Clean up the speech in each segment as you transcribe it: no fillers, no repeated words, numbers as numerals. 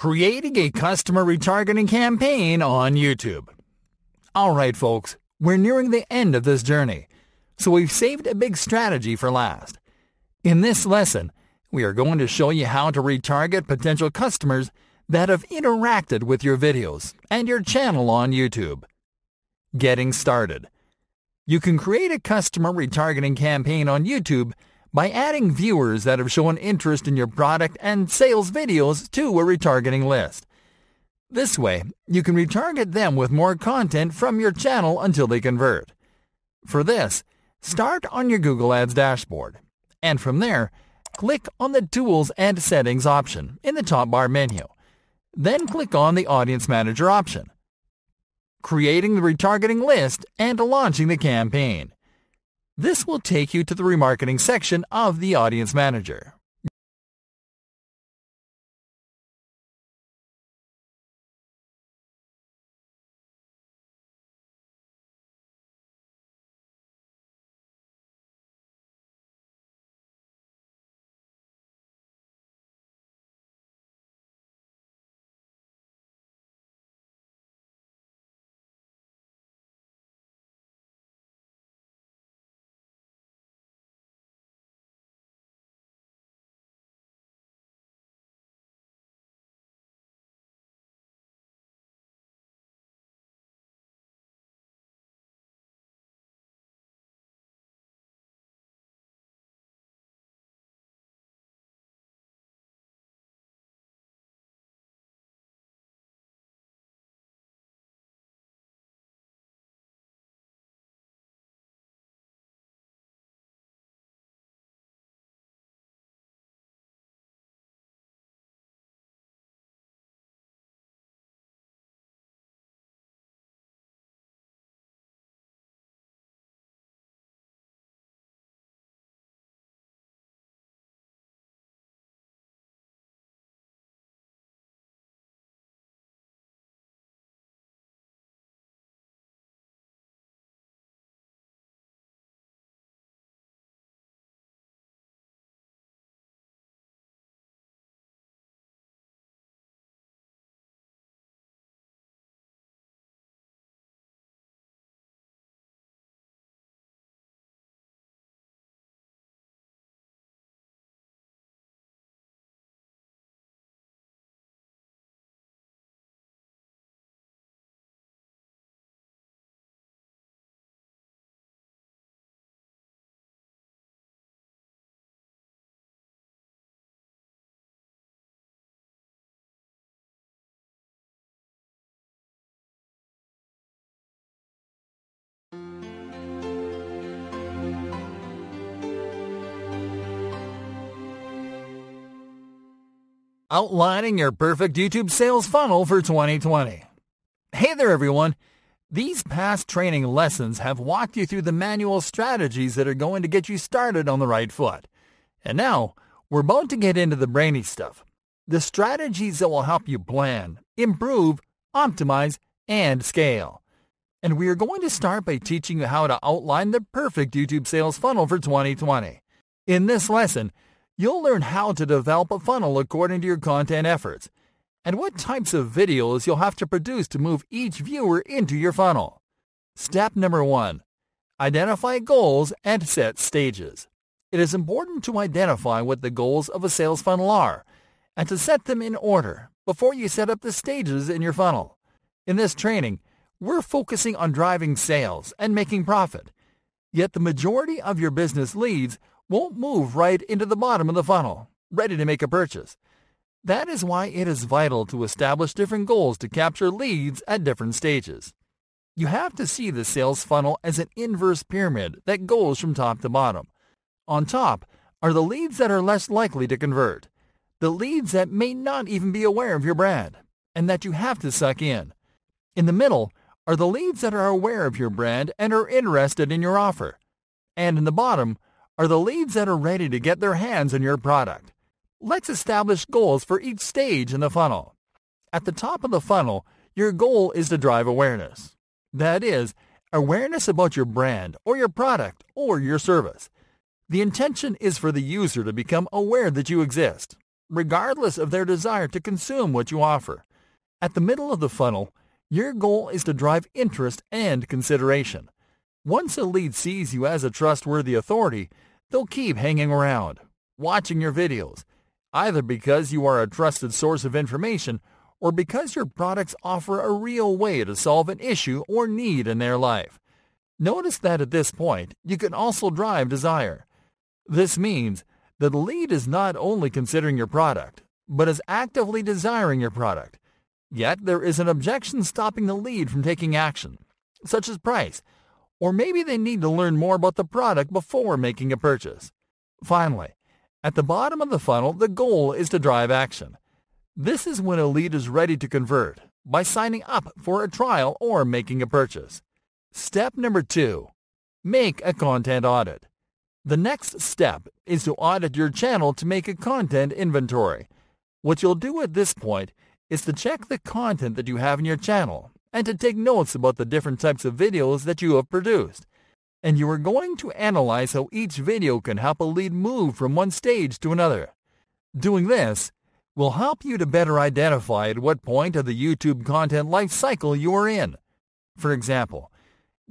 Creating a Customer Retargeting Campaign on YouTube. Alright folks, we're nearing the end of this journey, so we've saved a big strategy for last. In this lesson, we are going to show you how to retarget potential customers that have interacted with your videos and your channel on YouTube. Getting started. You can create a customer retargeting campaign on YouTube by adding viewers that have shown interest in your product and sales videos to a retargeting list. This way, you can retarget them with more content from your channel until they convert. For this, start on your Google Ads dashboard, and from there, click on the Tools and Settings option in the top bar menu. Then click on the Audience Manager option. Creating the retargeting list and launching the campaign. This will take you to the remarketing section of the Audience Manager. Outlining your perfect YouTube sales funnel for 2020. Hey there everyone! These past training lessons have walked you through the manual strategies that are going to get you started on the right foot. And now, we're about to get into the brainy stuff. The strategies that will help you plan, improve, optimize, and scale. And we are going to start by teaching you how to outline the perfect YouTube sales funnel for 2020. In this lesson, you'll learn how to develop a funnel according to your content efforts, and what types of videos you'll have to produce to move each viewer into your funnel. Step number 1. Identify goals and set stages. It is important to identify what the goals of a sales funnel are, and to set them in order before you set up the stages in your funnel. In this training, we're focusing on driving sales and making profit, yet the majority of your business leads won't move right into the bottom of the funnel, ready to make a purchase. That is why it is vital to establish different goals to capture leads at different stages. You have to see the sales funnel as an inverse pyramid that goes from top to bottom. On top are the leads that are less likely to convert, the leads that may not even be aware of your brand, and that you have to suck in. In the middle are the leads that are aware of your brand and are interested in your offer. And in the bottom are the leads that are ready to get their hands on your product. Let's establish goals for each stage in the funnel. At the top of the funnel, your goal is to drive awareness. That is, awareness about your brand or your product or your service. The intention is for the user to become aware that you exist. regardless of their desire to consume what you offer. At the middle of the funnel, your goal is to drive interest and consideration. Once a lead sees you as a trustworthy authority, they'll keep hanging around, watching your videos, either because you are a trusted source of information or because your products offer a real way to solve an issue or need in their life. Notice that at this point, you can also drive desire. This means that the lead is not only considering your product, but is actively desiring your product. Yet there is an objection stopping the lead from taking action, such as price, or maybe they need to learn more about the product before making a purchase. Finally, at the bottom of the funnel, the goal is to drive action. This is when a lead is ready to convert by signing up for a trial or making a purchase. Step number 2. Make a content audit. The next step is to audit your channel to make a content inventory. What you'll do at this point is to check the content that you have in your channel and to take notes about the different types of videos that you have produced. And you are going to analyze how each video can help a lead move from one stage to another. Doing this will help you to better identify at what point of the YouTube content life cycle you are in. For example,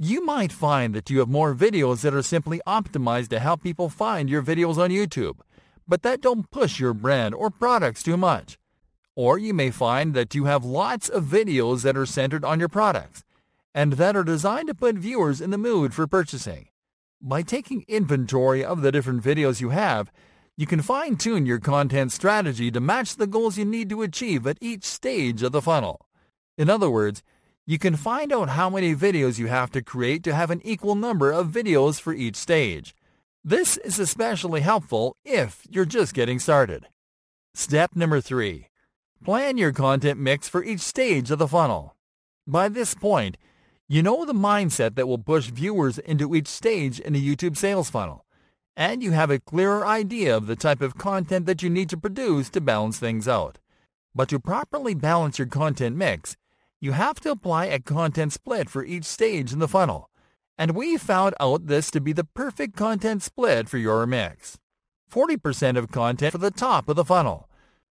you might find that you have more videos that are simply optimized to help people find your videos on YouTube, but that don't push your brand or products too much. Or you may find that you have lots of videos that are centered on your products and that are designed to put viewers in the mood for purchasing. By taking inventory of the different videos you have, you can fine-tune your content strategy to match the goals you need to achieve at each stage of the funnel. In other words, you can find out how many videos you have to create to have an equal number of videos for each stage. This is especially helpful if you're just getting started. Step number 3. Plan your content mix for each stage of the funnel. By this point, you know the mindset that will push viewers into each stage in a YouTube sales funnel, and you have a clearer idea of the type of content that you need to produce to balance things out. But to properly balance your content mix, you have to apply a content split for each stage in the funnel, and we found out this to be the perfect content split for your mix. 40% of content for the top of the funnel.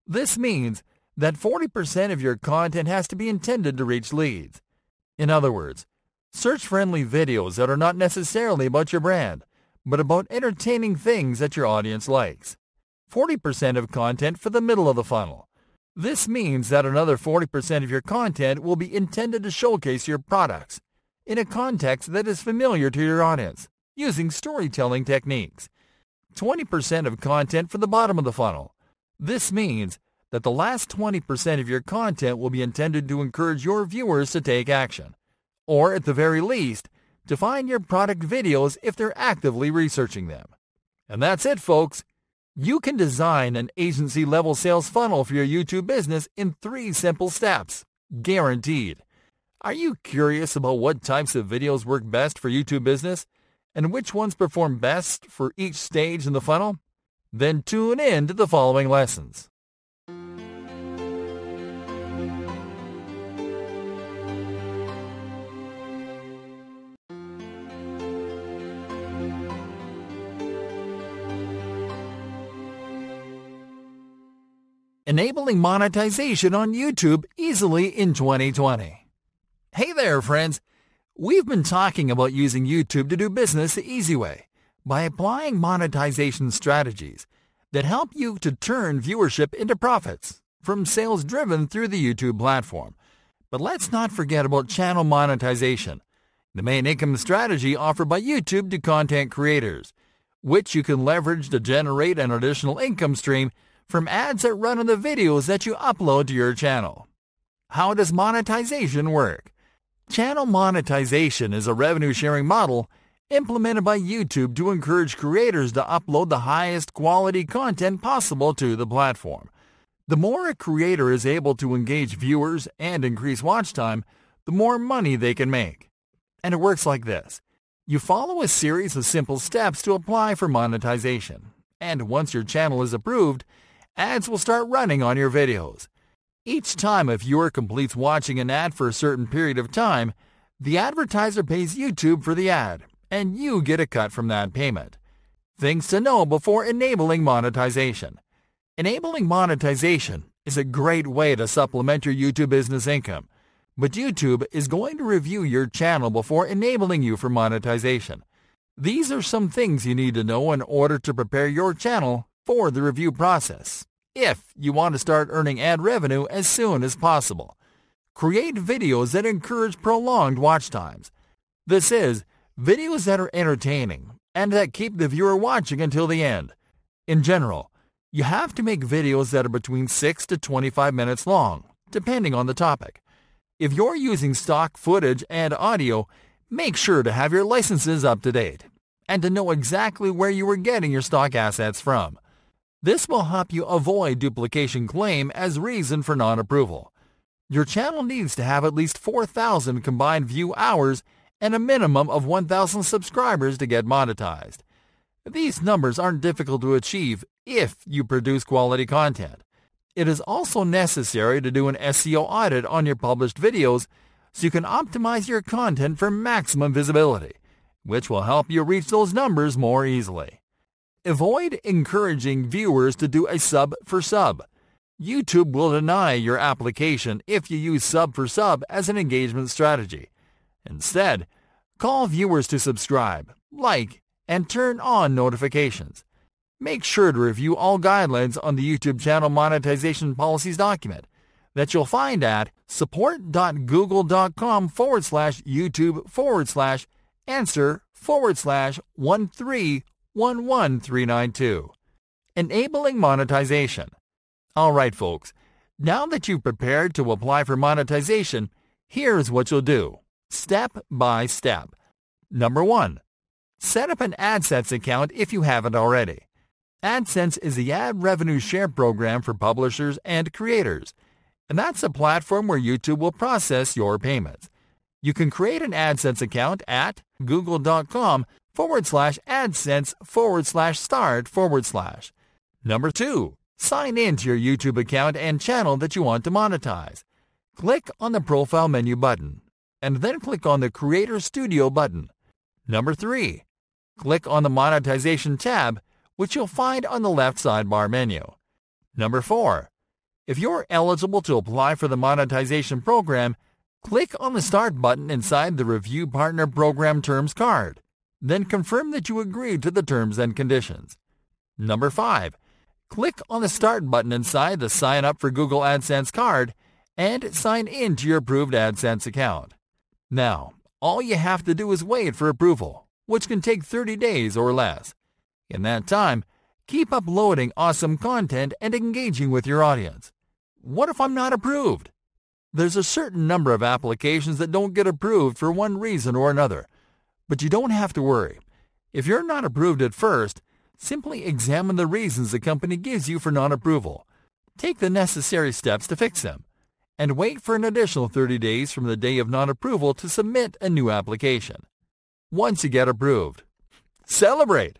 This means that 40% of your content has to be intended to reach leads. In other words, search-friendly videos that are not necessarily about your brand, but about entertaining things that your audience likes. 40% of content for the middle of the funnel. This means that another 40% of your content will be intended to showcase your products in a context that is familiar to your audience, using storytelling techniques. 20% of content for the bottom of the funnel. This means that the last 20% of your content will be intended to encourage your viewers to take action, or at the very least, to find your product videos if they're actively researching them. And that's it, folks. You can design an agency-level sales funnel for your YouTube business in 3 simple steps, guaranteed. Are you curious about what types of videos work best for YouTube business and which ones perform best for each stage in the funnel? Then tune in to the following lessons. Enabling monetization on YouTube easily in 2020. Hey there, friends. We've been talking about using YouTube to do business the easy way by applying monetization strategies that help you to turn viewership into profits from sales driven through the YouTube platform. But let's not forget about channel monetization, the main income strategy offered by YouTube to content creators, which you can leverage to generate an additional income stream from ads that run on the videos that you upload to your channel. How does monetization work? Channel monetization is a revenue-sharing model implemented by YouTube to encourage creators to upload the highest quality content possible to the platform. The more a creator is able to engage viewers and increase watch time, the more money they can make. And it works like this. You follow a series of simple steps to apply for monetization, and once your channel is approved, ads will start running on your videos. Each time a viewer completes watching an ad for a certain period of time, the advertiser pays YouTube for the ad, and you get a cut from that payment. Things to know before enabling monetization. Enabling monetization is a great way to supplement your YouTube business income, but YouTube is going to review your channel before enabling you for monetization. These are some things you need to know in order to prepare your channel for the review process, if you want to start earning ad revenue as soon as possible. Create videos that encourage prolonged watch times. This is, videos that are entertaining and that keep the viewer watching until the end. In general, you have to make videos that are between 6 to 25 minutes long, depending on the topic. If you're using stock footage and audio, make sure to have your licenses up to date and to know exactly where you are getting your stock assets from. This will help you avoid duplication claim as reason for non-approval. Your channel needs to have at least 4,000 combined view hours and a minimum of 1,000 subscribers to get monetized. These numbers aren't difficult to achieve if you produce quality content. It is also necessary to do an SEO audit on your published videos so you can optimize your content for maximum visibility, which will help you reach those numbers more easily. Avoid encouraging viewers to do a sub-for-sub. YouTube will deny your application if you use sub-for-sub as an engagement strategy. Instead, call viewers to subscribe, like, and turn on notifications. Make sure to review all guidelines on the YouTube channel monetization policies document that you'll find at support.google.com/YouTube/answer/1311392. Enabling monetization. All right, folks, now that you've prepared to apply for monetization, here's what you'll do, step by step. Number 1. Set up an AdSense account if you haven't already. AdSense is the ad revenue share program for publishers and creators, and that's a platform where YouTube will process your payments. You can create an AdSense account at google.com/AdSense/start/. Number 2. Sign in to your YouTube account and channel that you want to monetize. Click on the Profile menu button, and then click on the Creator Studio button. Number 3. Click on the Monetization tab, which you'll find on the left sidebar menu. Number 4. If you're eligible to apply for the monetization program, click on the Start button inside the Review Partner Program Terms card. Then confirm that you agree to the terms and conditions. Number 5. Click on the Start button inside the Sign Up for Google AdSense card and sign in to your approved AdSense account. Now, all you have to do is wait for approval, which can take 30 days or less. In that time, keep uploading awesome content and engaging with your audience. What if I'm not approved? There's a certain number of applications that don't get approved for one reason or another, but you don't have to worry. If you're not approved at first, simply examine the reasons the company gives you for non-approval. Take the necessary steps to fix them, and wait for an additional 30 days from the day of non-approval to submit a new application. Once you get approved, celebrate!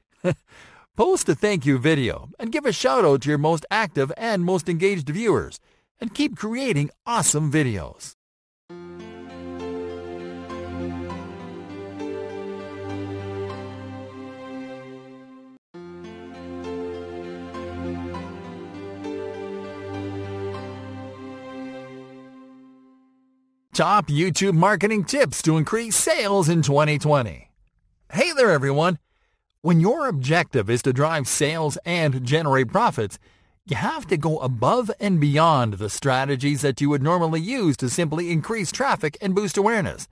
Post a thank you video and give a shout out to your most active and most engaged viewers, and keep creating awesome videos. Top YouTube marketing tips to increase sales in 2020. Hey there, everyone! When your objective is to drive sales and generate profits, you have to go above and beyond the strategies that you would normally use to simply increase traffic and boost awareness.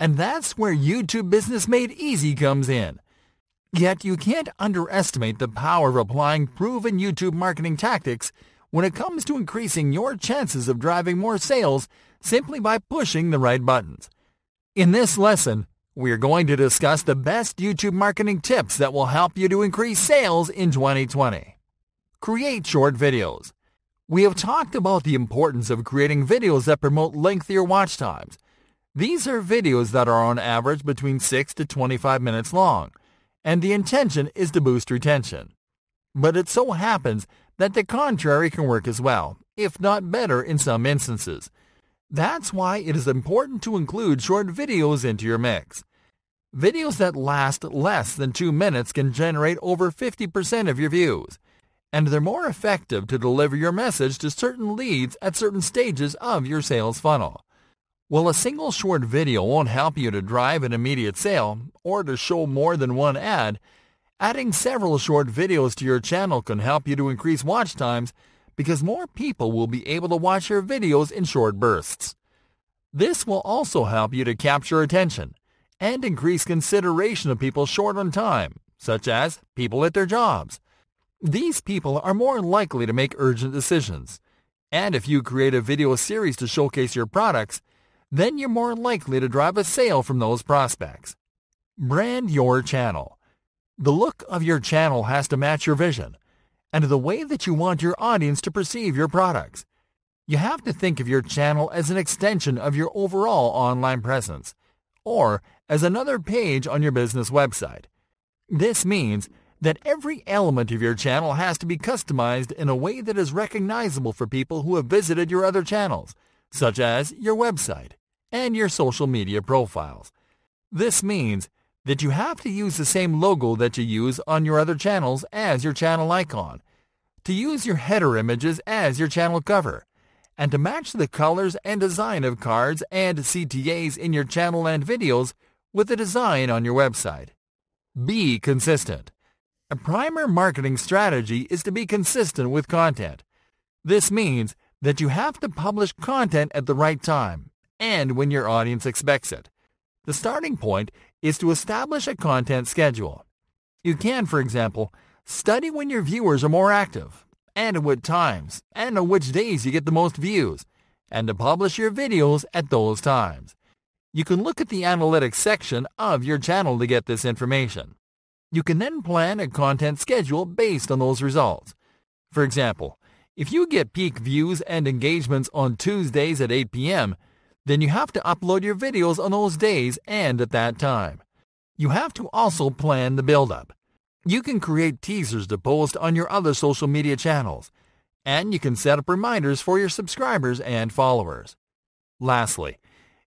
And that's where YouTube Business Made Easy comes in. Yet you can't underestimate the power of applying proven YouTube marketing tactics when it comes to increasing your chances of driving more sales simply by pushing the right buttons. In this lesson, we are going to discuss the best YouTube marketing tips that will help you to increase sales in 2020. Create short videos. We have talked about the importance of creating videos that promote lengthier watch times. These are videos that are on average between 6 to 25 minutes long, and the intention is to boost retention. But it so happens that the contrary can work as well, if not better in some instances. That's why it is important to include short videos into your mix. Videos that last less than 2 minutes can generate over 50% of your views. and they're more effective to deliver your message to certain leads at certain stages of your sales funnel. While a single short video won't help you to drive an immediate sale or to show more than one ad, adding several short videos to your channel can help you to increase watch times because more people will be able to watch your videos in short bursts. This will also help you to capture attention and increase consideration of people short on time, such as people at their jobs. These people are more likely to make urgent decisions. And if you create a video series to showcase your products, then you're more likely to drive a sale from those prospects. Brand your channel. The look of your channel has to match your vision and the way that you want your audience to perceive your products. You have to think of your channel as an extension of your overall online presence or as another page on your business website. This means that every element of your channel has to be customized in a way that is recognizable for people who have visited your other channels, such as your website and your social media profiles. This means that you have to use the same logo that you use on your other channels as your channel icon, to use your header images as your channel cover, and to match the colors and design of cards and CTAs in your channel and videos with the design on your website. Be consistent. A primary marketing strategy is to be consistent with content. This means that you have to publish content at the right time and when your audience expects it. The starting point is to establish a content schedule. You can, for example, study when your viewers are more active and at what times and on which days you get the most views, and to publish your videos at those times. You can look at the analytics section of your channel to get this information. You can then plan a content schedule based on those results. For example, if you get peak views and engagements on Tuesdays at 8 p.m., then you have to upload your videos on those days and at that time. You have to also plan the build-up. You can create teasers to post on your other social media channels, and you can set up reminders for your subscribers and followers. Lastly,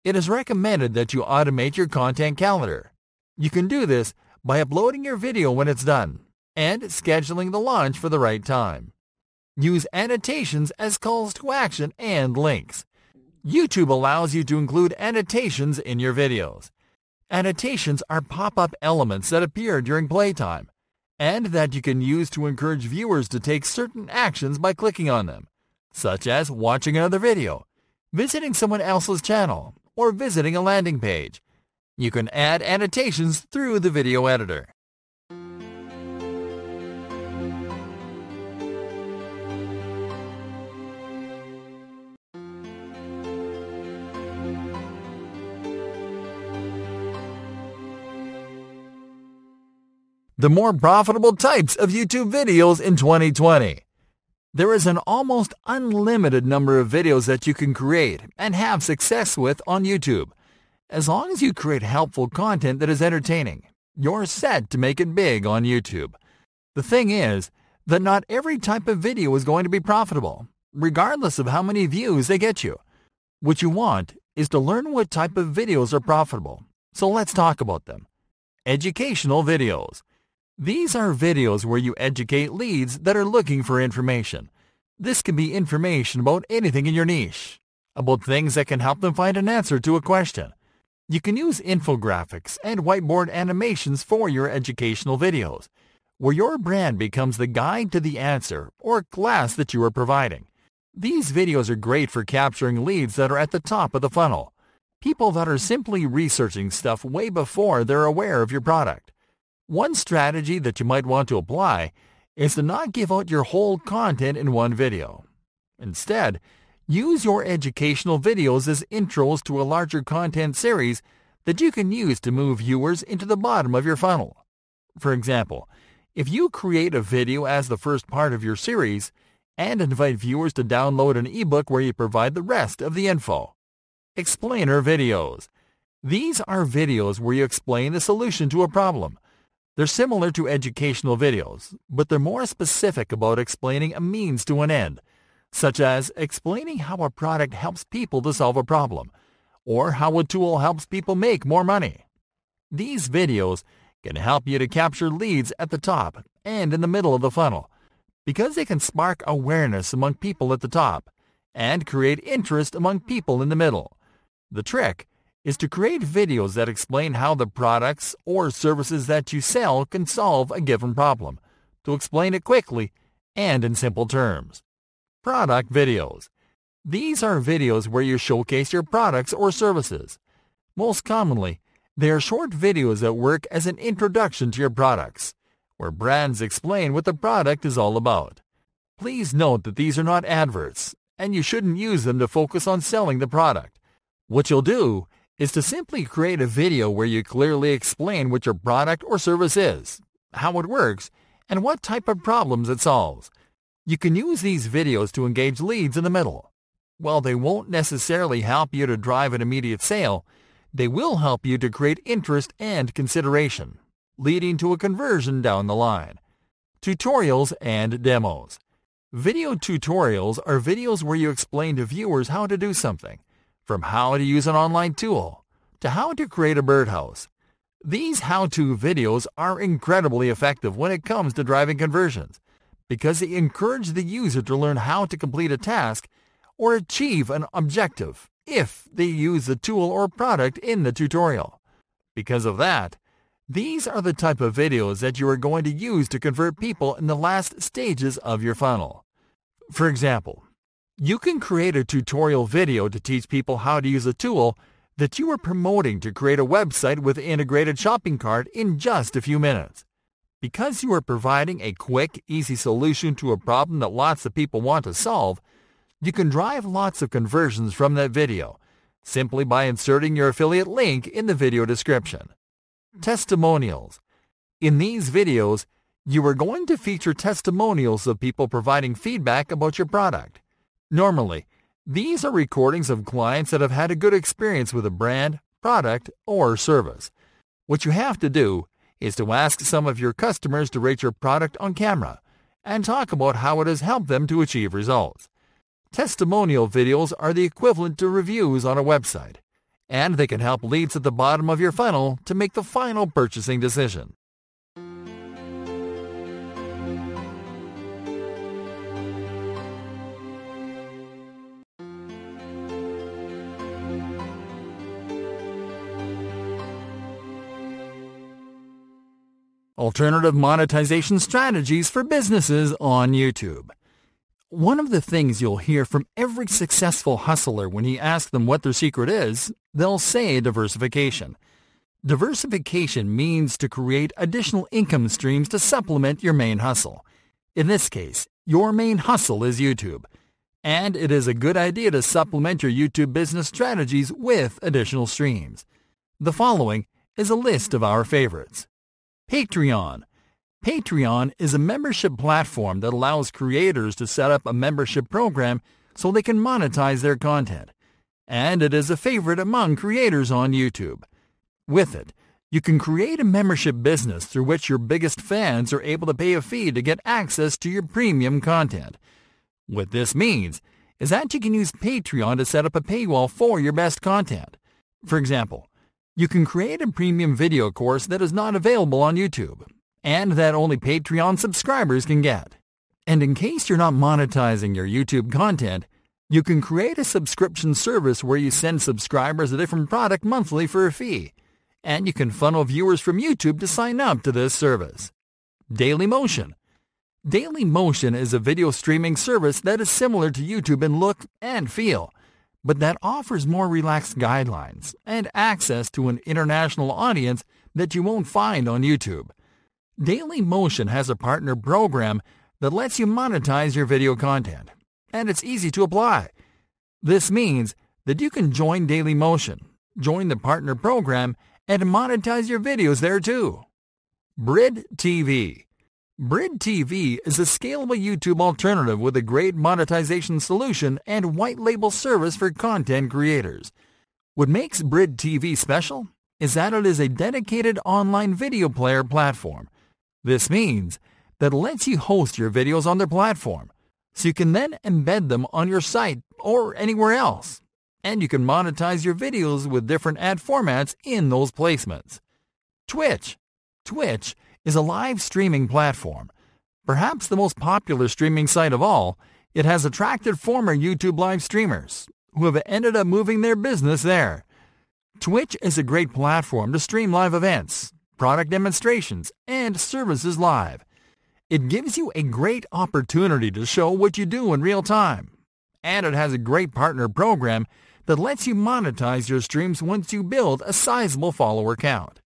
it is recommended that you automate your content calendar. You can do this by uploading your video when it's done and scheduling the launch for the right time. Use annotations as calls to action and links. YouTube allows you to include annotations in your videos. Annotations are pop-up elements that appear during playtime and that you can use to encourage viewers to take certain actions by clicking on them, such as watching another video, visiting someone else's channel, or visiting a landing page. You can add annotations through the video editor. The more profitable types of YouTube videos in 2020. There is an almost unlimited number of videos that you can create and have success with on YouTube. As long as you create helpful content that is entertaining, you're set to make it big on YouTube. The thing is that not every type of video is going to be profitable, regardless of how many views they get you. What you want is to learn what type of videos are profitable. So let's talk about them. Educational videos. These are videos where you educate leads that are looking for information. This can be information about anything in your niche, about things that can help them find an answer to a question. You can use infographics and whiteboard animations for your educational videos, where your brand becomes the guide to the answer or class that you are providing. These videos are great for capturing leads that are at the top of the funnel, people that are simply researching stuff way before they're aware of your product. One strategy that you might want to apply is to not give out your whole content in one video. Instead, use your educational videos as intros to a larger content series that you can use to move viewers into the bottom of your funnel. For example, if you create a video as the first part of your series and invite viewers to download an ebook where you provide the rest of the info. Explainer videos. These are videos where you explain the solution to a problem. They're similar to educational videos, but they're more specific about explaining a means to an end, such as explaining how a product helps people to solve a problem, or how a tool helps people make more money. These videos can help you to capture leads at the top and in the middle of the funnel, because they can spark awareness among people at the top and create interest among people in the middle. The trick is to create videos that explain how the products or services that you sell can solve a given problem, to explain it quickly and in simple terms. Product videos. These are videos where you showcase your products or services. Most commonly, they are short videos that work as an introduction to your products, where brands explain what the product is all about. Please note that these are not adverts, and you shouldn't use them to focus on selling the product. What you'll do is to simply create a video where you clearly explain what your product or service is, how it works, and what type of problems it solves. You can use these videos to engage leads in the middle. While they won't necessarily help you to drive an immediate sale, they will help you to create interest and consideration, leading to a conversion down the line. Tutorials and demos. Video tutorials are videos where you explain to viewers how to do something, from how to use an online tool to how to create a birdhouse. These how-to videos are incredibly effective when it comes to driving conversions because they encourage the user to learn how to complete a task or achieve an objective if they use the tool or product in the tutorial. Because of that, these are the type of videos that you are going to use to convert people in the last stages of your funnel. For example, you can create a tutorial video to teach people how to use a tool that you are promoting to create a website with integrated shopping cart in just a few minutes. Because you are providing a quick, easy solution to a problem that lots of people want to solve, you can drive lots of conversions from that video simply by inserting your affiliate link in the video description. Testimonials. In these videos, you are going to feature testimonials of people providing feedback about your product. Normally, these are recordings of clients that have had a good experience with a brand, product, or service. What you have to do is to ask some of your customers to rate your product on camera and talk about how it has helped them to achieve results. Testimonial videos are the equivalent to reviews on a website, and they can help leads at the bottom of your funnel to make the final purchasing decision. Alternative monetization strategies for businesses on YouTube. One of the things you'll hear from every successful hustler when you ask them what their secret is, they'll say diversification. Diversification means to create additional income streams to supplement your main hustle. In this case, your main hustle is YouTube, and it is a good idea to supplement your YouTube business strategies with additional streams. The following is a list of our favorites. Patreon. Patreon is a membership platform that allows creators to set up a membership program so they can monetize their content, and it is a favorite among creators on YouTube. With it, you can create a membership business through which your biggest fans are able to pay a fee to get access to your premium content. What this means is that you can use Patreon to set up a paywall for your best content. For example, you can create a premium video course that is not available on YouTube and that only Patreon subscribers can get. And in case you're not monetizing your YouTube content, you can create a subscription service where you send subscribers a different product monthly for a fee, and you can funnel viewers from YouTube to sign up to this service. Dailymotion. Dailymotion is a video streaming service that is similar to YouTube in look and feel, but that offers more relaxed guidelines and access to an international audience that you won't find on YouTube. Dailymotion has a partner program that lets you monetize your video content, and it's easy to apply. This means that you can join Dailymotion, join the partner program, and monetize your videos there too. Brid TV. Brid TV is a scalable YouTube alternative with a great monetization solution and white label service for content creators. What makes Brid TV special is that it is a dedicated online video player platform. This means that it lets you host your videos on their platform, so you can then embed them on your site or anywhere else, and you can monetize your videos with different ad formats in those placements. Twitch. Twitch is a live streaming platform. Perhaps the most popular streaming site of all, it has attracted former YouTube live streamers who have ended up moving their business there. Twitch is a great platform to stream live events, product demonstrations, and services live. It gives you a great opportunity to show what you do in real time. And it has a great partner program that lets you monetize your streams once you build a sizable follower count.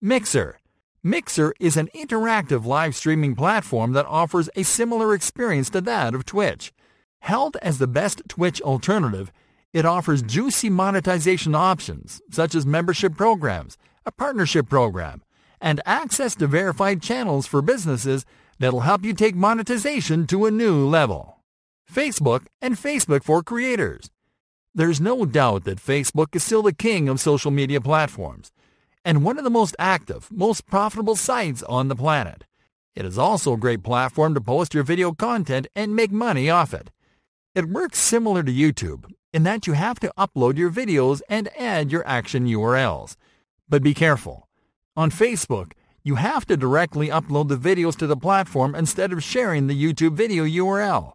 Mixer. Mixer is an interactive live streaming platform that offers a similar experience to that of Twitch. Held as the best Twitch alternative, it offers juicy monetization options such as membership programs, a partnership program, and access to verified channels for businesses that'll help you take monetization to a new level. Facebook and Facebook for Creators. There's no doubt that Facebook is still the king of social media platforms and one of the most active, most profitable sites on the planet. It is also a great platform to post your video content and make money off it. It works similar to YouTube in that you have to upload your videos and add your action URLs. But be careful. On Facebook, you have to directly upload the videos to the platform instead of sharing the YouTube video URL.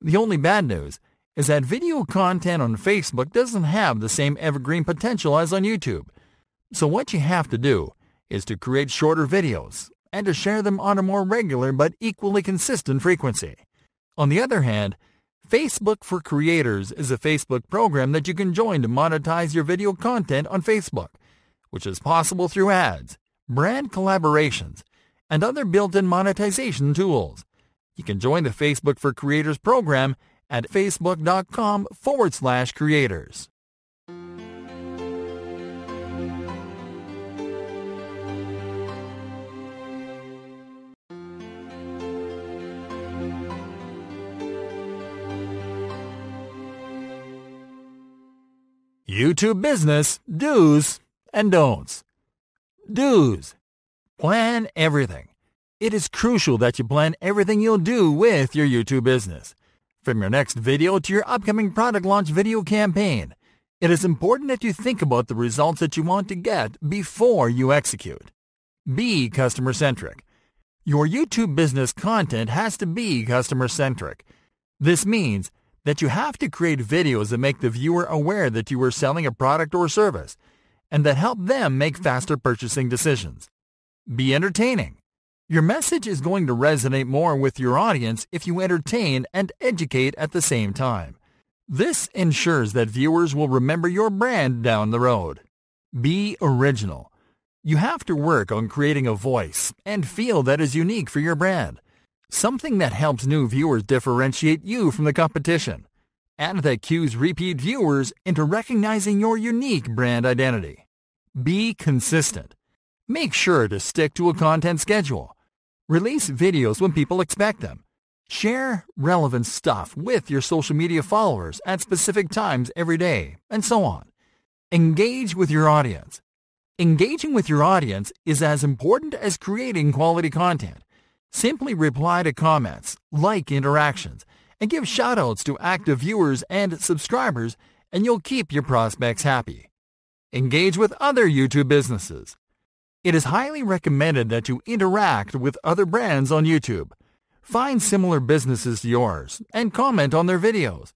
The only bad news is that video content on Facebook doesn't have the same evergreen potential as on YouTube. So what you have to do is to create shorter videos and to share them on a more regular but equally consistent frequency. On the other hand, Facebook for Creators is a Facebook program that you can join to monetize your video content on Facebook, which is possible through ads, brand collaborations, and other built-in monetization tools. You can join the Facebook for Creators program at facebook.com/creators. YouTube business do's and don'ts. Do's. Plan everything. It is crucial that you plan everything you'll do with your YouTube business. From your next video to your upcoming product launch video campaign, it is important that you think about the results that you want to get before you execute. Be customer-centric. Your YouTube business content has to be customer-centric. This means that you have to create videos that make the viewer aware that you are selling a product or service and that help them make faster purchasing decisions. Be entertaining. Your message is going to resonate more with your audience if you entertain and educate at the same time. This ensures that viewers will remember your brand down the road. Be original. You have to work on creating a voice and feel that is unique for your brand. Something that helps new viewers differentiate you from the competition, and that cues repeat viewers into recognizing your unique brand identity. Be consistent. Make sure to stick to a content schedule. Release videos when people expect them. Share relevant stuff with your social media followers at specific times every day, and so on. Engage with your audience. Engaging with your audience is as important as creating quality content. Simply reply to comments, like interactions, and give shoutouts to active viewers and subscribers, and you'll keep your prospects happy. Engage with other YouTube businesses. It is highly recommended that you interact with other brands on YouTube. Find similar businesses to yours and comment on their videos.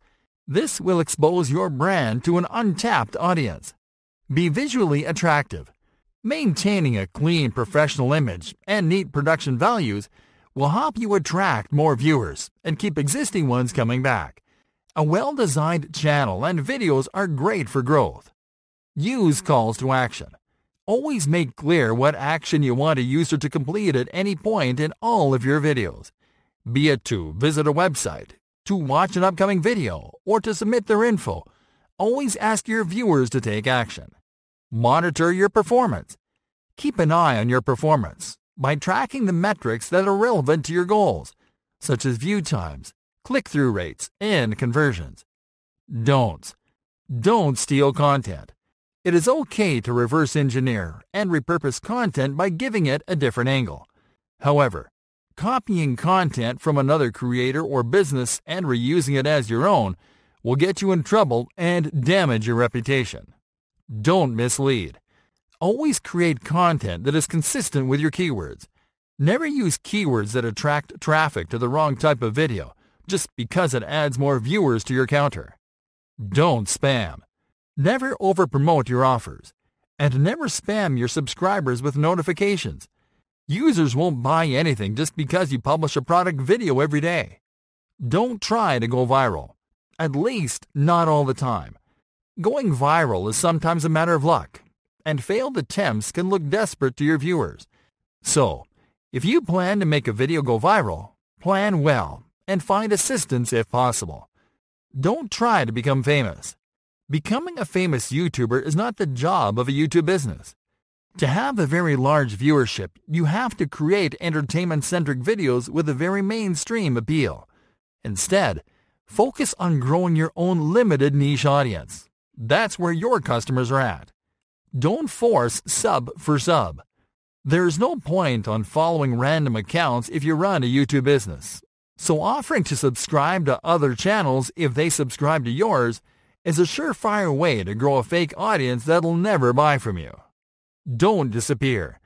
This will expose your brand to an untapped audience. Be visually attractive. Maintaining a clean professional image and neat production values will help you attract more viewers and keep existing ones coming back. A well-designed channel and videos are great for growth. Use calls to action. Always make clear what action you want a user to complete at any point in all of your videos, be it to visit a website, to watch an upcoming video, or to submit their info. Always ask your viewers to take action. Monitor your performance. Keep an eye on your performance by tracking the metrics that are relevant to your goals, such as view times, click-through rates, and conversions. Don'ts. Don't steal content. It is okay to reverse engineer and repurpose content by giving it a different angle. However, copying content from another creator or business and reusing it as your own will get you in trouble and damage your reputation. Don't mislead. Always create content that is consistent with your keywords. Never use keywords that attract traffic to the wrong type of video just because it adds more viewers to your counter. Don't spam. Never overpromote your offers, and never spam your subscribers with notifications. Users won't buy anything just because you publish a product video every day. Don't try to go viral, at least not all the time. Going viral is sometimes a matter of luck, and failed attempts can look desperate to your viewers. So, if you plan to make a video go viral, plan well and find assistance if possible. Don't try to become famous. Becoming a famous YouTuber is not the job of a YouTube business. To have a very large viewership, you have to create entertainment-centric videos with a very mainstream appeal. Instead, focus on growing your own limited niche audience. That's where your customers are at. Don't force sub for sub. There is no point on following random accounts if you run a YouTube business. So offering to subscribe to other channels if they subscribe to yours is a surefire way to grow a fake audience that'll never buy from you. Don't disappear.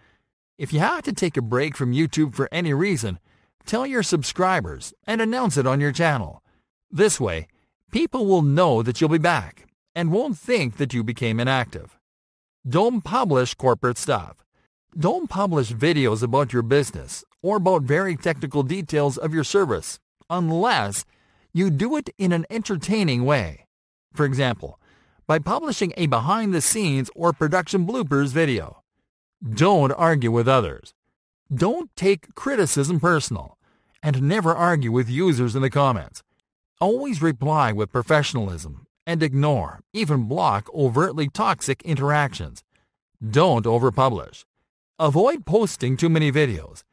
If you have to take a break from YouTube for any reason, tell your subscribers and announce it on your channel. This way, people will know that you'll be back and won't think that you became inactive. Don't publish corporate stuff. Don't publish videos about your business or about very technical details of your service unless you do it in an entertaining way. For example, by publishing a behind-the-scenes or production bloopers video. Don't argue with others. Don't take criticism personal, and never argue with users in the comments. Always reply with professionalism, and ignore, even block, overtly toxic interactions. Don't overpublish. Avoid posting too many videos,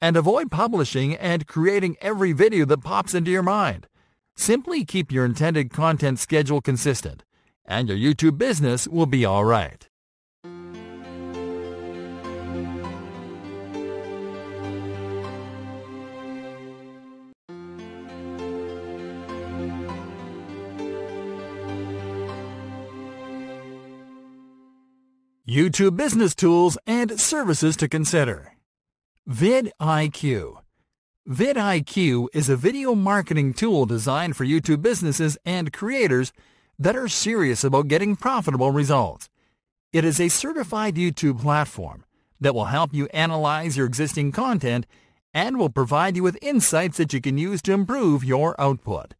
and avoid publishing and creating every video that pops into your mind. Simply keep your intended content schedule consistent, and your YouTube business will be all right. YouTube business tools and services to consider. vidIQ. vidIQ is a video marketing tool designed for YouTube businesses and creators that are serious about getting profitable results. It is a certified YouTube platform that will help you analyze your existing content and will provide you with insights that you can use to improve your output.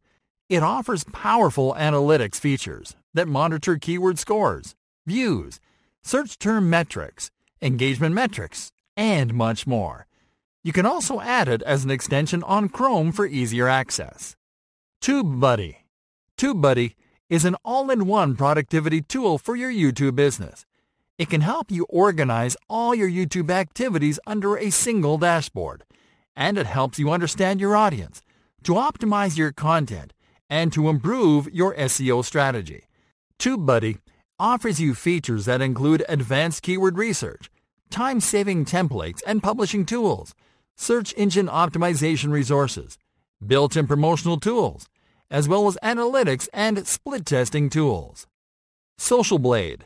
It offers powerful analytics features that monitor keyword scores, views, search term metrics, engagement metrics, and much more. You can also add it as an extension on Chrome for easier access. TubeBuddy. TubeBuddy is an all-in-one productivity tool for your YouTube business. It can help you organize all your YouTube activities under a single dashboard, and it helps you understand your audience, to optimize your content, and to improve your SEO strategy. TubeBuddy offers you features that include advanced keyword research, time-saving templates and publishing tools, search engine optimization resources, built-in promotional tools, as well as analytics and split-testing tools. SocialBlade.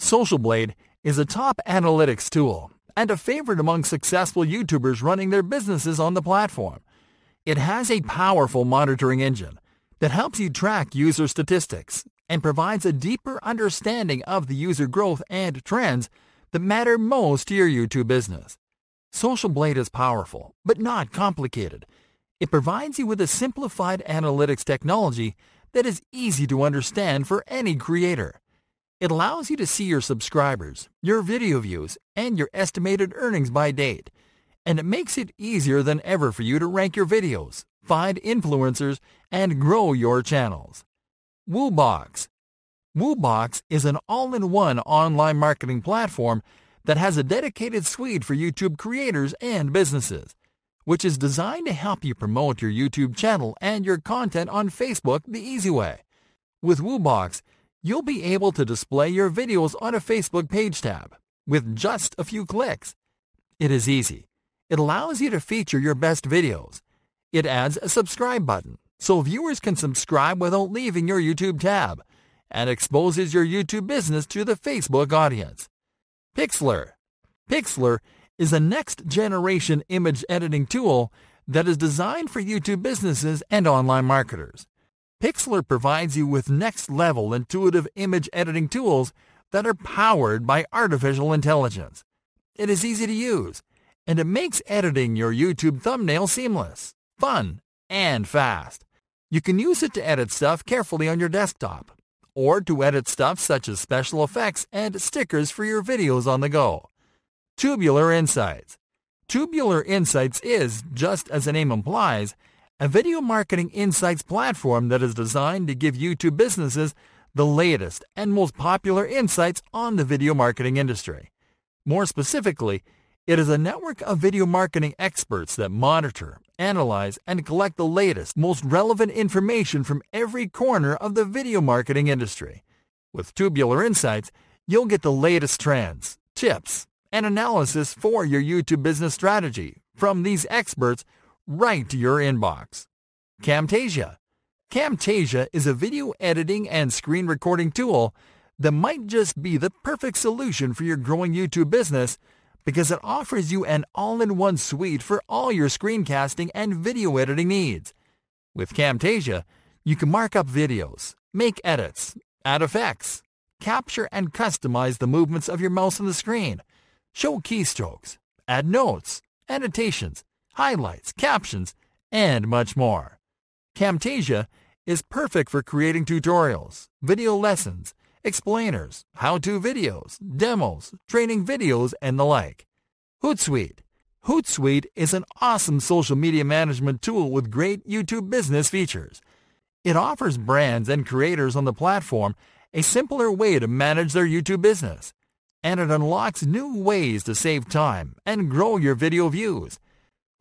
SocialBlade is a top analytics tool and a favorite among successful YouTubers running their businesses on the platform. It has a powerful monitoring engine that helps you track user statistics and provides a deeper understanding of the user growth and trends that matter most to your YouTube business. SocialBlade is powerful, but not complicated. It provides you with a simplified analytics technology that is easy to understand for any creator. It allows you to see your subscribers, your video views, and your estimated earnings by date, and it makes it easier than ever for you to rank your videos, find influencers, and grow your channels. WooBox. WooBox is an all-in-one online marketing platform that has a dedicated suite for YouTube creators and businesses, which is designed to help you promote your YouTube channel and your content on Facebook the easy way. With WooBox, you'll be able to display your videos on a Facebook page tab with just a few clicks. It is easy. It allows you to feature your best videos. It adds a subscribe button so viewers can subscribe without leaving your YouTube tab, and exposes your YouTube business to the Facebook audience. Pixlr. Pixlr is a next-generation image editing tool that is designed for YouTube businesses and online marketers. Pixlr provides you with next-level intuitive image editing tools that are powered by artificial intelligence. It is easy to use, and it makes editing your YouTube thumbnail seamless, fun, and fast. You can use it to edit stuff carefully on your desktop, or to edit stuff such as special effects and stickers for your videos on the go. Tubular Insights. Tubular Insights is, just as the name implies, a video marketing insights platform that is designed to give YouTube businesses the latest and most popular insights on the video marketing industry. More specifically, it is a network of video marketing experts that monitor, analyze, and collect the latest, most relevant information from every corner of the video marketing industry. With Tubular Insights, you'll get the latest trends, tips, and analysis for your YouTube business strategy from these experts right to your inbox. Camtasia. Camtasia is a video editing and screen recording tool that might just be the perfect solution for your growing YouTube business because it offers you an all-in-one suite for all your screencasting and video editing needs. With Camtasia, you can mark up videos, make edits, add effects, capture and customize the movements of your mouse on the screen, show keystrokes, add notes, annotations, highlights, captions, and much more. Camtasia is perfect for creating tutorials, video lessons, explainers, how-to videos, demos, training videos, and the like. Hootsuite. Hootsuite is an awesome social media management tool with great YouTube business features. It offers brands and creators on the platform a simpler way to manage their YouTube business, and it unlocks new ways to save time and grow your video views.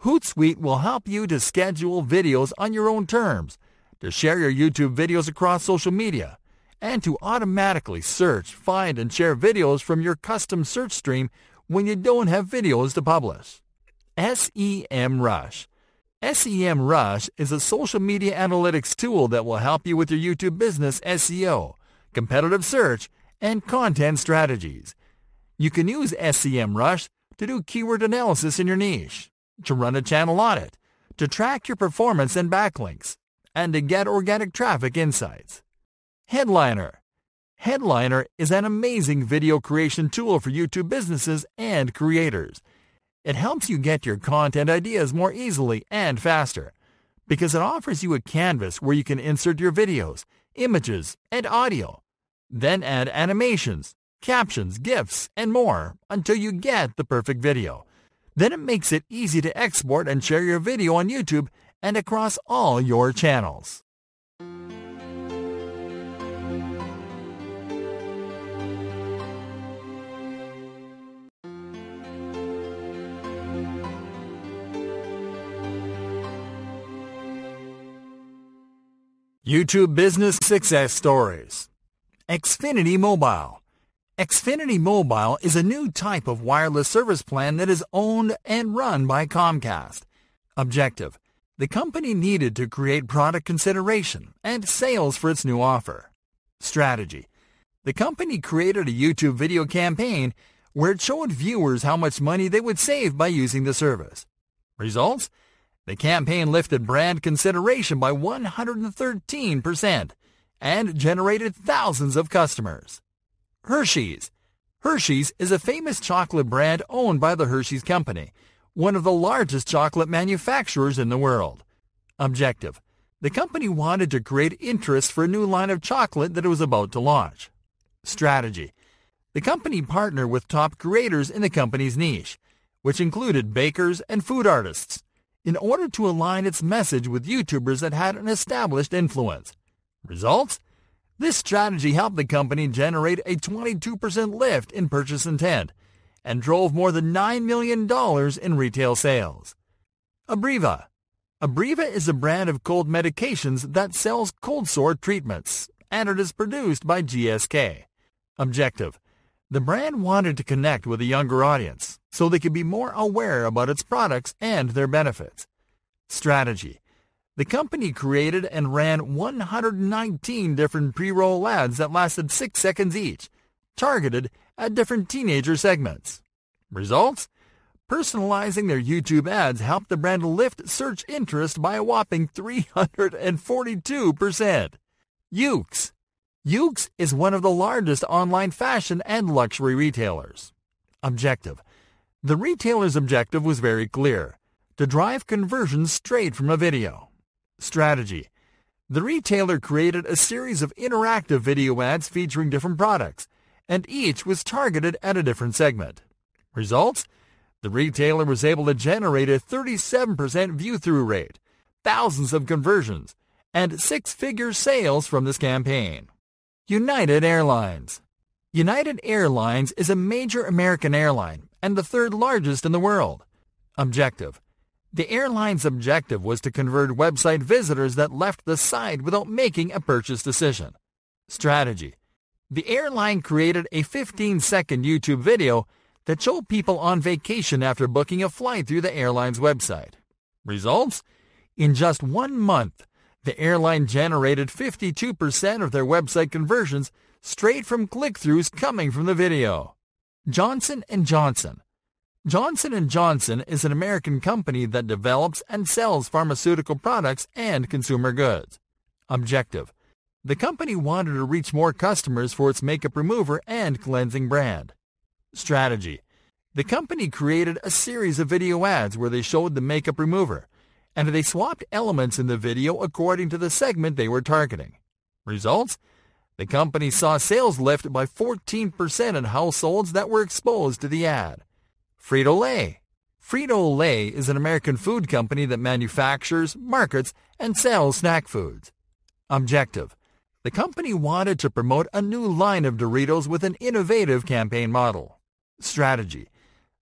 Hootsuite will help you to schedule videos on your own terms, to share your YouTube videos across social media, and to automatically search, find, and share videos from your custom search stream when you don't have videos to publish. SEMrush. SEMrush is a social media analytics tool that will help you with your YouTube business SEO, competitive search, and content strategies. You can use SEMrush to do keyword analysis in your niche, to run a channel audit, to track your performance and backlinks, and to get organic traffic insights. Headliner. Headliner is an amazing video creation tool for YouTube businesses and creators. It helps you get your content ideas more easily and faster because it offers you a canvas where you can insert your videos, images, and audio, then add animations, captions, GIFs, and more until you get the perfect video. Then it makes it easy to export and share your video on YouTube and across all your channels. YouTube Business Success Stories. Xfinity Mobile. Xfinity Mobile is a new type of wireless service plan that is owned and run by Comcast. Objective: the company needed to create product consideration and sales for its new offer. Strategy: the company created a YouTube video campaign where it showed viewers how much money they would save by using the service. Results: the campaign lifted brand consideration by 113% and generated thousands of customers. Hershey's. Hershey's is a famous chocolate brand owned by the Hershey's Company, one of the largest chocolate manufacturers in the world. Objective: the company wanted to create interest for a new line of chocolate that it was about to launch. Strategy: the company partnered with top creators in the company's niche, which included bakers and food artists, in order to align its message with YouTubers that had an established influence. Results: this strategy helped the company generate a 22% lift in purchase intent and drove more than $9 million in retail sales. Abreva. Abreva is a brand of cold medications that sells cold sore treatments, and it is produced by GSK. Objective: the brand wanted to connect with a younger audience so they could be more aware about its products and their benefits. Strategy: the company created and ran 119 different pre-roll ads that lasted 6 seconds each, targeted at different teenager segments. Results: Personalizing their YouTube ads helped the brand lift search interest by a whopping 342%. Yuke's. Yuke's is one of the largest online fashion and luxury retailers. Objective. The retailer's objective was very clear: to drive conversions straight from a video. Strategy. The retailer created a series of interactive video ads featuring different products, and each was targeted at a different segment. Results? The retailer was able to generate a 37% view-through rate, thousands of conversions, and six-figure sales from this campaign. United Airlines. United Airlines is a major American airline and the third largest in the world. Objective. The airline's objective was to convert website visitors that left the site without making a purchase decision. Strategy. The airline created a 15-second YouTube video that showed people on vacation after booking a flight through the airline's website. Results? In just 1 month, the airline generated 52% of their website conversions straight from click-throughs coming from the video. Johnson & Johnson. Johnson & Johnson is an American company that develops and sells pharmaceutical products and consumer goods. Objective. The company wanted to reach more customers for its makeup remover and cleansing brand. Strategy. The company created a series of video ads where they showed the makeup remover, and they swapped elements in the video according to the segment they were targeting. Results? The company saw sales lift by 14% in households that were exposed to the ad. Frito-Lay. Frito-Lay is an American food company that manufactures, markets, and sells snack foods. Objective. The company wanted to promote a new line of Doritos with an innovative campaign model. Strategy.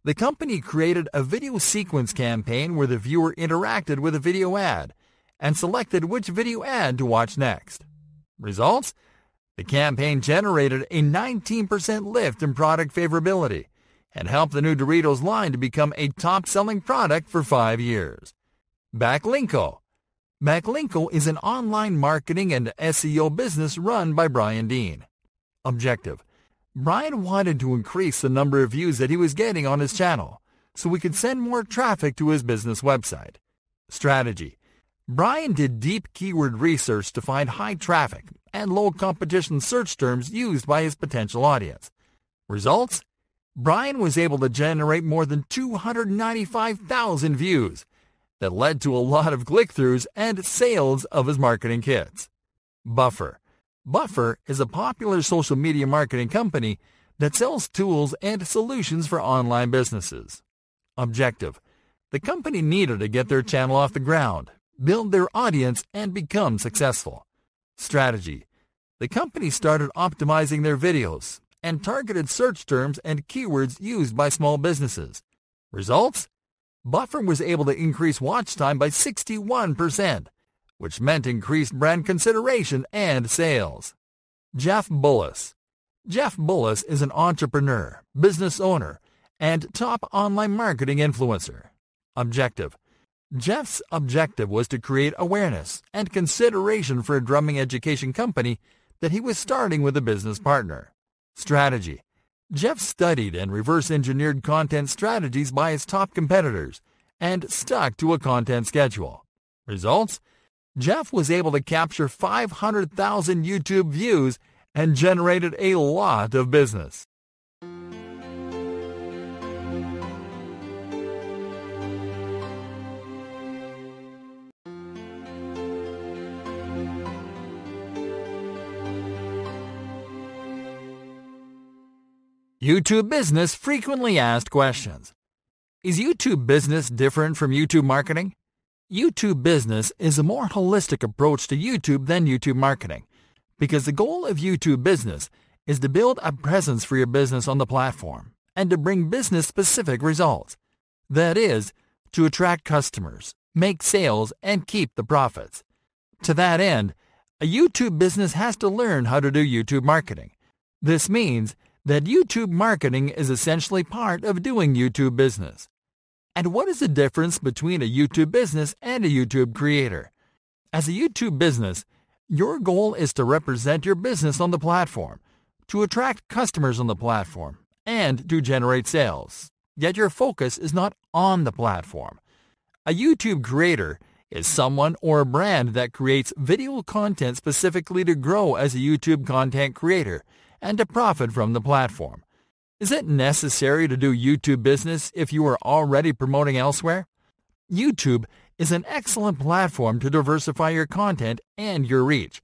The company created a video sequence campaign where the viewer interacted with a video ad and selected which video ad to watch next. Results? The campaign generated a 19% lift in product favorability and helped the new Doritos line to become a top-selling product for 5 years. Backlinko. Backlinko is an online marketing and SEO business run by Brian Dean. Objective. Brian wanted to increase the number of views that he was getting on his channel so we could send more traffic to his business website. Strategy. Brian did deep keyword research to find high traffic and low competition search terms used by his potential audience. Results? Brian was able to generate more than 295,000 views that led to a lot of click-throughs and sales of his marketing kits. Buffer. Buffer is a popular social media marketing company that sells tools and solutions for online businesses. Objective. The company needed to get their channel off the ground, build their audience, and become successful. Strategy. The company started optimizing their videos and targeted search terms and keywords used by small businesses. Results? Buffer was able to increase watch time by 61%. Which meant increased brand consideration and sales. Jeff Bullis. Jeff Bullis is an entrepreneur, business owner, and top online marketing influencer. Objective. Jeff's objective was to create awareness and consideration for a drumming education company that he was starting with a business partner. Strategy. Jeff studied and reverse-engineered content strategies by his top competitors and stuck to a content schedule. Results? Jeff was able to capture 500,000 YouTube views and generated a lot of business. YouTube Business Frequently Asked Questions. Is YouTube business different from YouTube marketing? YouTube business is a more holistic approach to YouTube than YouTube marketing, because the goal of YouTube business is to build a presence for your business on the platform and to bring business-specific results. That is, to attract customers, make sales, and keep the profits. To that end, a YouTube business has to learn how to do YouTube marketing. This means that YouTube marketing is essentially part of doing YouTube business. And what is the difference between a YouTube business and a YouTube creator? As a YouTube business, your goal is to represent your business on the platform, to attract customers on the platform, and to generate sales. yet your focus is not on the platform. A YouTube creator is someone or a brand that creates video content specifically to grow as a YouTube content creator and to profit from the platform. Is it necessary to do YouTube business if you are already promoting elsewhere? YouTube is an excellent platform to diversify your content and your reach.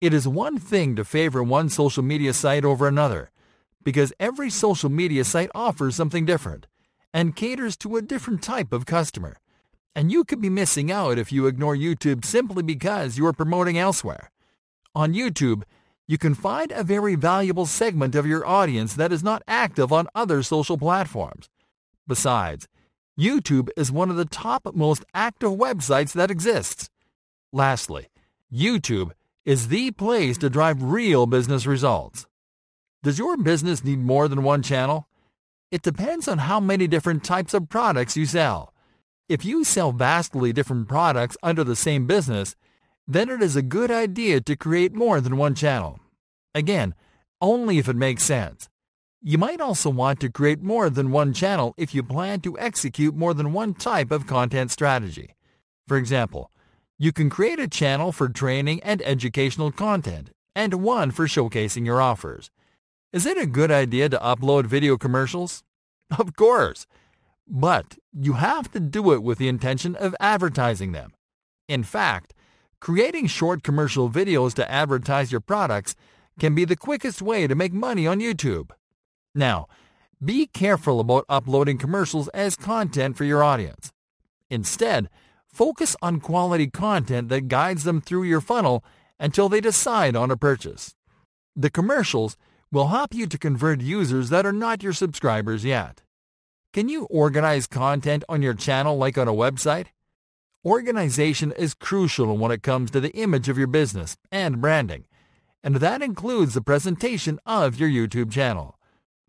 It is one thing to favor one social media site over another, because every social media site offers something different and caters to a different type of customer. And you could be missing out if you ignore YouTube simply because you are promoting elsewhere. On YouTube, you can find a very valuable segment of your audience that is not active on other social platforms. Besides, YouTube is one of the top most active websites that exists. Lastly, YouTube is the place to drive real business results. Does your business need more than one channel? It depends on how many different types of products you sell. If you sell vastly different products under the same business, then it is a good idea to create more than one channel. Again, only if it makes sense. You might also want to create more than one channel if you plan to execute more than one type of content strategy. For example, you can create a channel for training and educational content, and one for showcasing your offers. Is it a good idea to upload video commercials? Of course, but you have to do it with the intention of advertising them. In fact, creating short commercial videos to advertise your products can be the quickest way to make money on YouTube. Now, be careful about uploading commercials as content for your audience. Instead, focus on quality content that guides them through your funnel until they decide on a purchase. The commercials will help you to convert users that are not your subscribers yet. Can you organize content on your channel like on a website? Organization is crucial when it comes to the image of your business and branding, and that includes the presentation of your YouTube channel.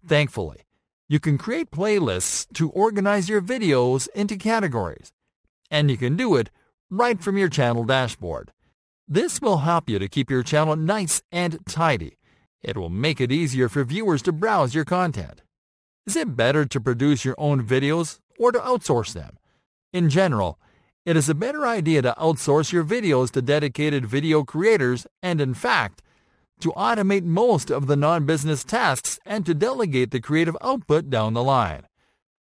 Thankfully, you can create playlists to organize your videos into categories, and you can do it right from your channel dashboard. This will help you to keep your channel nice and tidy. It will make it easier for viewers to browse your content. Is it better to produce your own videos or to outsource them? In general, it is a better idea to outsource your videos to dedicated video creators and, in fact, to automate most of the non-business tasks and to delegate the creative output down the line.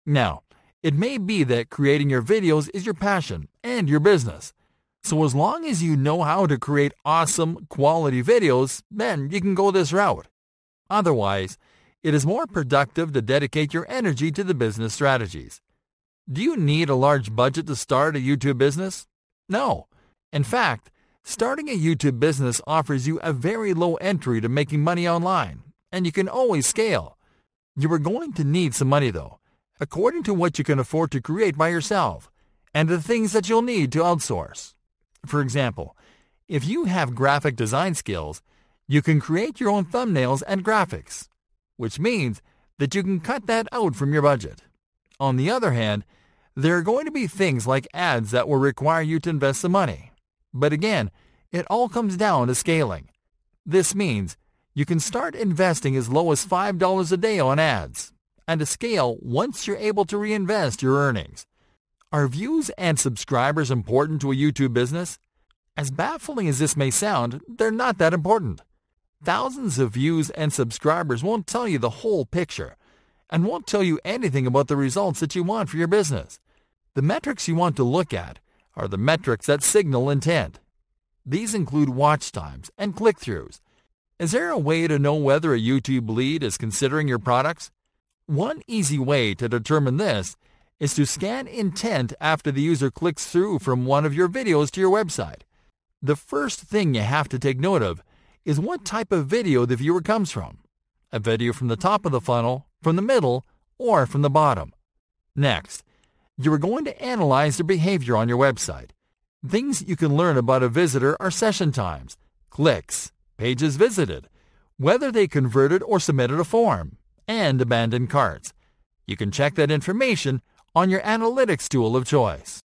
Now, it may be that creating your videos is your passion and your business. So as long as you know how to create awesome, quality videos, then you can go this route. Otherwise, it is more productive to dedicate your energy to the business strategies. Do you need a large budget to start a YouTube business? No. In fact, starting a YouTube business offers you a very low entry to making money online, and you can always scale. You are going to need some money, though, according to what you can afford to create by yourself and the things that you'll need to outsource. For example, if you have graphic design skills, you can create your own thumbnails and graphics, which means that you can cut that out from your budget. On the other hand, there are going to be things like ads that will require you to invest some money. But again, it all comes down to scaling. This means you can start investing as low as $5 a day on ads, and to scale once you're able to reinvest your earnings. Are views and subscribers important to a YouTube business? As baffling as this may sound, they're not that important. Thousands of views and subscribers won't tell you the whole picture, and won't tell you anything about the results that you want for your business. The metrics you want to look at are the metrics that signal intent. These include watch times and click-throughs. Is there a way to know whether a YouTube lead is considering your products? One easy way to determine this is to scan intent after the user clicks through from one of your videos to your website. The first thing you have to take note of is what type of video the viewer comes from. A video from the top of the funnel, from the middle, or from the bottom. Next, you are going to analyze their behavior on your website. Things you can learn about a visitor are session times, clicks, pages visited, whether they converted or submitted a form, and abandoned carts. You can check that information on your analytics tool of choice.